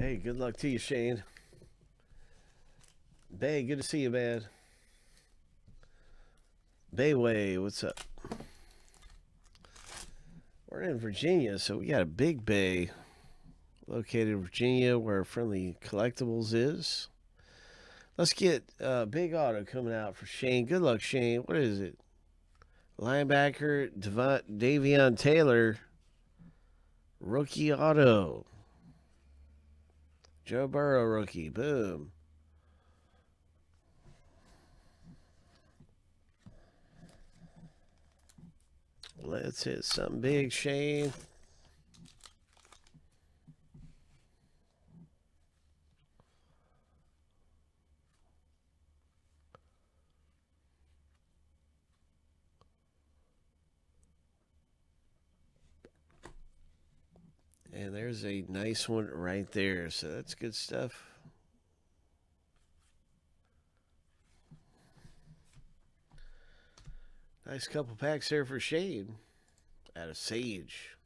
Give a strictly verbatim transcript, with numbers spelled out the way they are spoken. Hey, good luck to you, Shane. Bay, good to see you, man. Bayway, what's up? We're in Virginia, so we got a big bay located in Virginia where Friendly Collectibles is. Let's get uh, Big Auto coming out for Shane. Good luck, Shane. What is it? Linebacker Davion Taylor. Rookie Auto. Joe Burrow rookie. Boom. Let's hit something big, Shane. And there's a nice one right there. So that's good stuff. Nice couple packs there for Shane out of Sage.